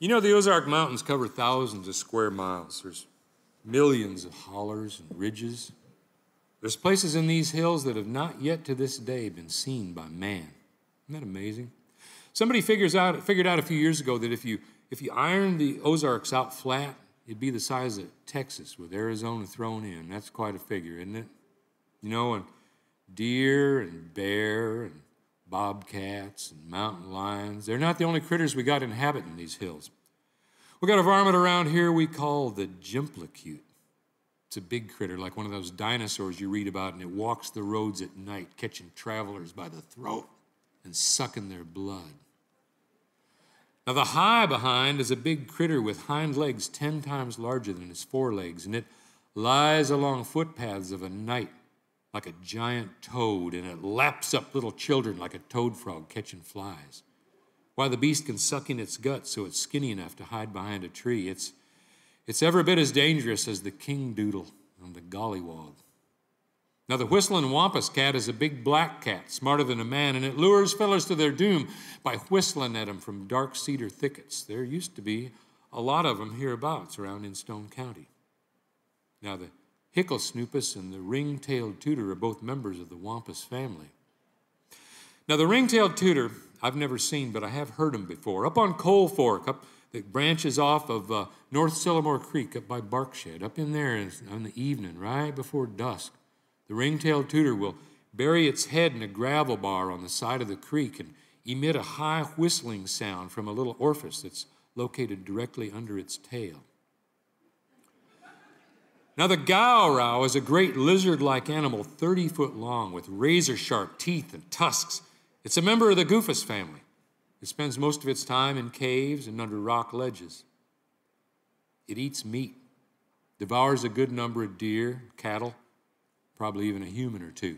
You know, the Ozark Mountains cover thousands of square miles. There's millions of hollers and ridges. There's places in these hills that have not yet to this day been seen by man. Isn't that amazing? Somebody figured out a few years ago that if you iron the Ozarks out flat, it'd be the size of Texas with Arizona thrown in. That's quite a figure, isn't it? You know, and deer and bear and bobcats and mountain lions, they're not the only critters we got inhabiting these hills. We got a varmint around here we call the gimplacute. It's a big critter, like one of those dinosaurs you read about, and it walks the roads at night, catching travelers by the throat and sucking their blood. Now, the high behind is a big critter with hind legs 10 times larger than his forelegs, and it lies along footpaths of a night like a giant toad, and it laps up little children like a toad frog catching flies. Why, the beast can suck in its guts so it's skinny enough to hide behind a tree. It's every bit as dangerous as the kingdoodle and the gollywog. Now, the whistling wampus cat is a big black cat, smarter than a man, and it lures fellers to their doom by whistling at them from dark cedar thickets. There used to be a lot of them hereabouts around in Stone County. Now, the hicklesnoopus and the ring-tailed tooter are both members of the wampus family. Now, the ring-tailed tooter I've never seen, but I have heard them before. Up on Coal Fork, up that branches off of North Sillamore Creek, up by Barkshed, up in there in the evening, right before dusk, the ring-tailed tooter will bury its head in a gravel bar on the side of the creek and emit a high whistling sound from a little orifice that's located directly under its tail. Now, the Gowrow is a great lizard-like animal 30 foot long with razor-sharp teeth and tusks. It's a member of the goofus family. It spends most of its time in caves and under rock ledges. It eats meat, devours a good number of deer, cattle, probably even a human or two.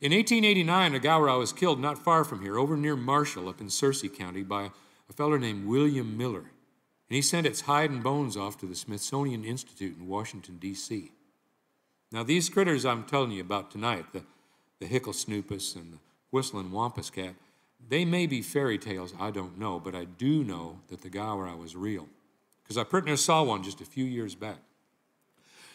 In 1889, a Gowrow was killed not far from here, over near Marshall up in Searcy County, by a feller named William Miller. And he sent its hide and bones off to the Smithsonian Institute in Washington, D.C. Now, these critters I'm telling you about tonight, the hicklesnoopus and the whistling wampus cat, they may be fairy tales, I don't know, but I do know that the Gowrow was real, because I pretty near saw one just a few years back.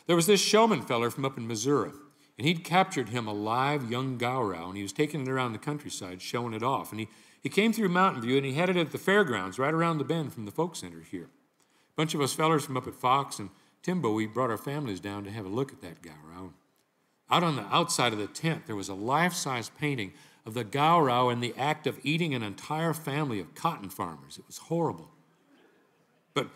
There was this showman feller from up in Missouri, and he'd captured him a live young Gowrow, and he was taking it around the countryside, showing it off, and he came through Mountain View, and he headed at the fairgrounds right around the bend from the folk center here. A bunch of us fellers from up at Fox and Timbo, we brought our families down to have a look at that Gowrow. Out on the outside of the tent, there was a life-size painting of the Gowrow in the act of eating an entire family of cotton farmers. It was horrible. But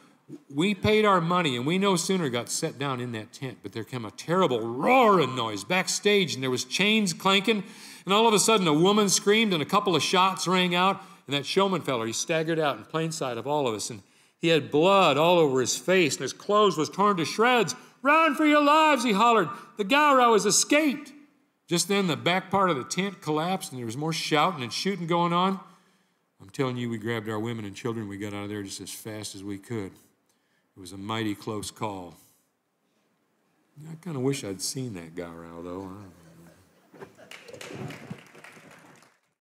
we paid our money, and we no sooner got set down in that tent, but there came a terrible roaring noise backstage, and there was chains clanking, and all of a sudden, a woman screamed, and a couple of shots rang out, and that showman feller, he staggered out in plain sight of all of us, and he had blood all over his face, and his clothes was torn to shreds. "Run for your lives," he hollered. "The Gowrow has escaped." Just then, the back part of the tent collapsed, and there was more shouting and shooting going on. I'm telling you, we grabbed our women and children. We got out of there just as fast as we could. It was a mighty close call. I kind of wish I'd seen that Gowrow, though. I don't know.